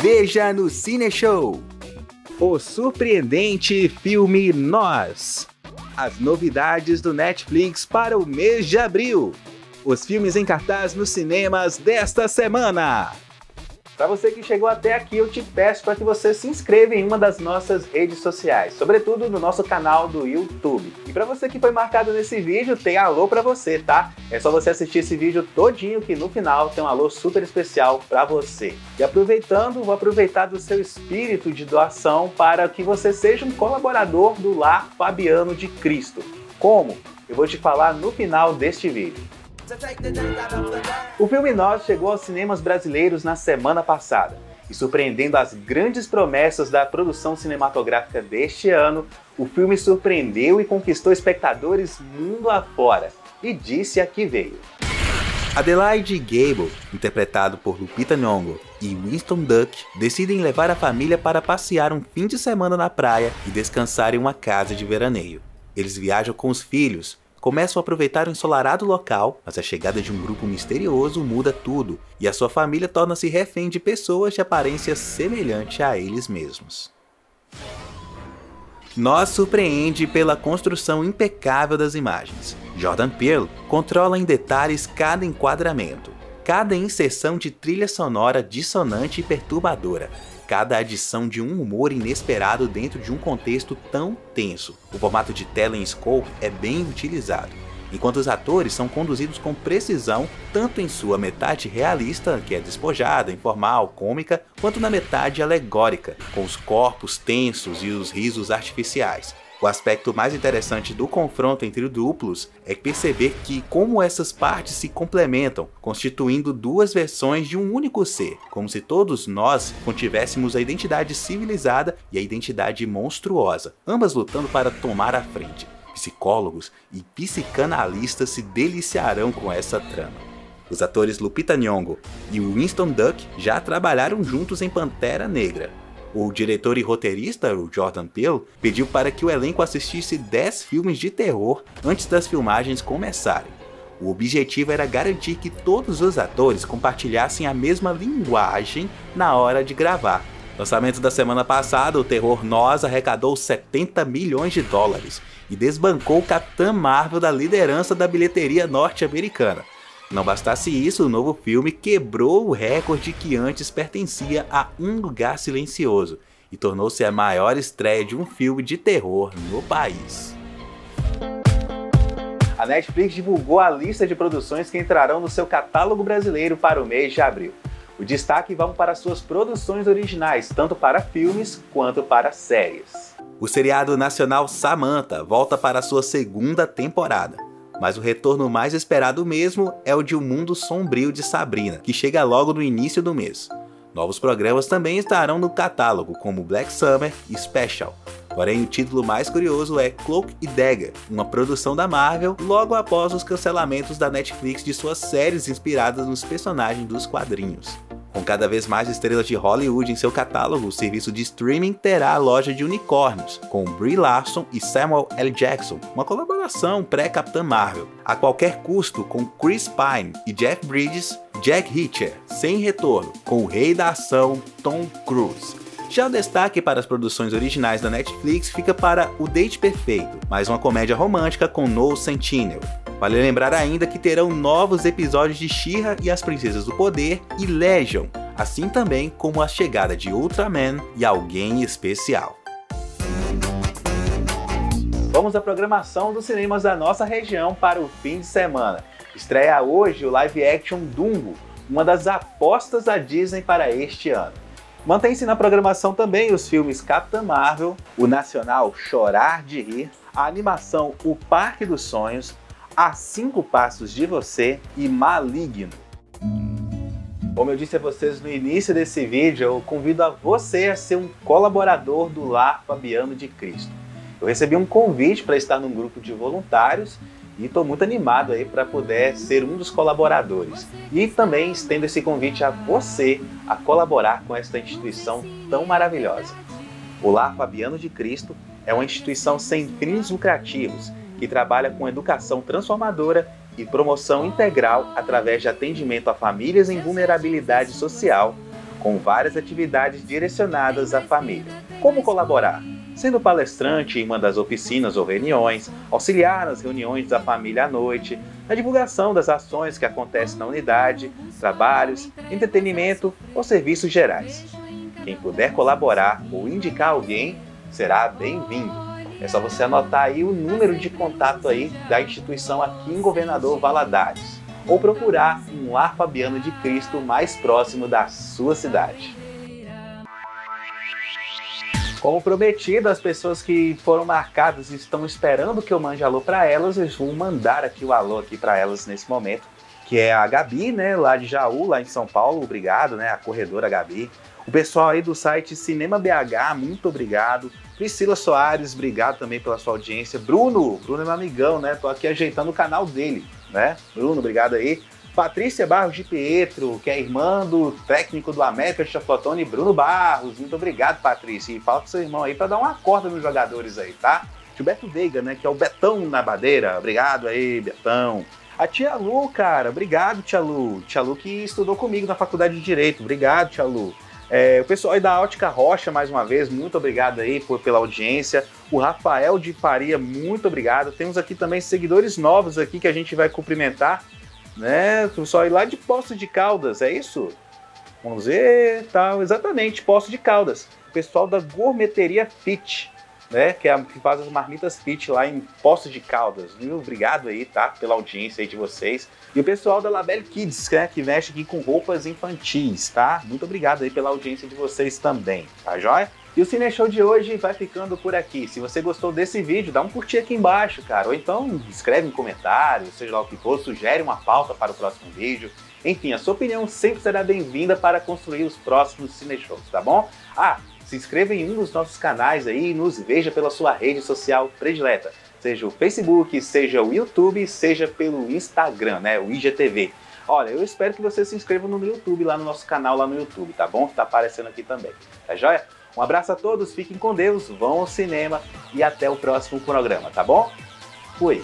Veja no Cine Show. O surpreendente filme Nós. As novidades do Netflix para o mês de abril. Os filmes em cartaz nos cinemas desta semana. Para você que chegou até aqui, eu te peço para que você se inscreva em uma das nossas redes sociais, sobretudo no nosso canal do YouTube. E para você que foi marcado nesse vídeo, tem alô para você, tá? É só você assistir esse vídeo todinho que no final tem um alô super especial para você. E aproveitando, vou aproveitar do seu espírito de doação para que você seja um colaborador do Lar Fabiano de Cristo. Como? Eu vou te falar no final deste vídeo. O filme Nós chegou aos cinemas brasileiros na semana passada e, surpreendendo as grandes promessas da produção cinematográfica deste ano, o filme surpreendeu e conquistou espectadores mundo afora, e disse a que veio. Adelaide Gable, interpretado por Lupita Nyong'o, e Winston Duke decidem levar a família para passear um fim de semana na praia e descansar em uma casa de veraneio. Eles viajam com os filhos, começam a aproveitar o ensolarado local, mas a chegada de um grupo misterioso muda tudo e a sua família torna-se refém de pessoas de aparência semelhante a eles mesmos. Nós surpreende pela construção impecável das imagens. Jordan Peele controla em detalhes cada enquadramento, cada inserção de trilha sonora dissonante e perturbadora, cada adição de um humor inesperado dentro de um contexto tão tenso. O formato de tela em scope é bem utilizado, enquanto os atores são conduzidos com precisão tanto em sua metade realista, que é despojada, informal, cômica, quanto na metade alegórica, com os corpos tensos e os risos artificiais. O aspecto mais interessante do confronto entre duplos é perceber que como essas partes se complementam, constituindo duas versões de um único ser, como se todos nós contivéssemos a identidade civilizada e a identidade monstruosa, ambas lutando para tomar a frente. Psicólogos e psicanalistas se deliciarão com essa trama. Os atores Lupita Nyong'o e Winston Duke já trabalharam juntos em Pantera Negra. O diretor e roteirista, o Jordan Peele, pediu para que o elenco assistisse 10 filmes de terror antes das filmagens começarem. O objetivo era garantir que todos os atores compartilhassem a mesma linguagem na hora de gravar. No lançamento da semana passada, o terror Nós arrecadou US$ 70 milhões e desbancou Capitã Marvel da liderança da bilheteria norte-americana. Não bastasse isso, o novo filme quebrou o recorde que antes pertencia a Um Lugar Silencioso e tornou-se a maior estreia de um filme de terror no país. A Netflix divulgou a lista de produções que entrarão no seu catálogo brasileiro para o mês de abril. O destaque vão para suas produções originais, tanto para filmes quanto para séries. O seriado nacional Samantha volta para sua segunda temporada. Mas o retorno mais esperado mesmo é o de O Mundo Sombrio de Sabrina, que chega logo no início do mês. Novos programas também estarão no catálogo, como Black Summer e Special. Porém, o título mais curioso é Cloak Dagger, uma produção da Marvel logo após os cancelamentos da Netflix de suas séries inspiradas nos personagens dos quadrinhos. Com cada vez mais estrelas de Hollywood em seu catálogo, o serviço de streaming terá a loja de unicórnios, com Brie Larson e Samuel L. Jackson, uma colaboração pré-Capitã Marvel. A qualquer custo, com Chris Pine e Jeff Bridges, Jack Reacher, sem retorno, com o rei da ação, Tom Cruise. Já o destaque para as produções originais da Netflix fica para O Date Perfeito, mais uma comédia romântica com Noel Centineo. Vale lembrar ainda que terão novos episódios de She-Ra e as Princesas do Poder e Legion, assim também como a chegada de Ultraman e Alguém Especial. Vamos à programação dos cinemas da nossa região para o fim de semana. Estreia hoje o live action Dumbo, uma das apostas da Disney para este ano. Mantém-se na programação também os filmes Capitã Marvel, o nacional Chorar de Rir, a animação O Parque dos Sonhos, A 5 Passos de Você e Maligno. Como eu disse a vocês no início desse vídeo, eu convido a você a ser um colaborador do Lar Fabiano de Cristo. Eu recebi um convite para estar num grupo de voluntários e estou muito animado aí para poder ser um dos colaboradores. E também estendo esse convite a você a colaborar com esta instituição tão maravilhosa. O Lar Fabiano de Cristo é uma instituição sem fins lucrativos que trabalha com educação transformadora e promoção integral através de atendimento a famílias em vulnerabilidade social, com várias atividades direcionadas à família. Como colaborar? Sendo palestrante em uma das oficinas ou reuniões, auxiliar nas reuniões da família à noite, na divulgação das ações que acontecem na unidade, trabalhos, entretenimento ou serviços gerais. Quem puder colaborar ou indicar alguém será bem-vindo. É só você anotar aí o número de contato aí da instituição aqui em Governador Valadares ou procurar um Lar Fabiano de Cristo mais próximo da sua cidade. Como prometido, as pessoas que foram marcadas estão esperando que eu mande alô para elas. Eu vou mandar aqui o alô aqui para elas nesse momento, que é a Gabi, né, lá de Jaú, lá em São Paulo. Obrigado, né, a corredora Gabi. O pessoal aí do site Cinema BH, muito obrigado. Priscila Soares, obrigado também pela sua audiência. Bruno é meu amigão, né? Tô aqui ajeitando o canal dele, né? Bruno, obrigado aí. Patrícia Barros de Pietro, que é irmã do técnico do América de Chafotone, Bruno Barros. Muito obrigado, Patrícia. E fala pro seu irmão aí para dar uma corda nos jogadores aí, tá? Gilberto Veiga, né? Que é o Betão na Madeira. Obrigado aí, Betão. A Tia Lu, cara. Obrigado, Tia Lu. Tia Lu que estudou comigo na Faculdade de Direito. Obrigado, Tia Lu. É, o pessoal aí da Ótica Rocha, mais uma vez, muito obrigado aí pela audiência. O Rafael de Faria, muito obrigado. Temos aqui também seguidores novos aqui que a gente vai cumprimentar. Né? O pessoal aí lá de Poços de Caldas, é isso? Vamos ver, tal, exatamente, Poços de Caldas. O pessoal da Gourmeteria Fit, né? Que faz as marmitas fit lá em Poços de Caldas. Muito obrigado aí, tá? Pela audiência aí de vocês. E o pessoal da Labelle Kids, né? Que mexe aqui com roupas infantis, tá? Muito obrigado aí pela audiência de vocês também, tá joia? E o Cine Show de hoje vai ficando por aqui. Se você gostou desse vídeo, dá um curtir aqui embaixo, cara. Ou então escreve um comentário, seja lá o que for, sugere uma pauta para o próximo vídeo. Enfim, a sua opinião sempre será bem-vinda para construir os próximos Cine Shows, tá bom? Ah, se inscreva em um dos nossos canais aí e nos veja pela sua rede social predileta. Seja o Facebook, seja o YouTube, seja pelo Instagram, né? O IGTV. Olha, eu espero que você se inscreva no YouTube, lá no nosso canal, lá no YouTube, tá bom? Tá aparecendo aqui também, tá joia? Um abraço a todos, fiquem com Deus, vão ao cinema e até o próximo programa, tá bom? Fui!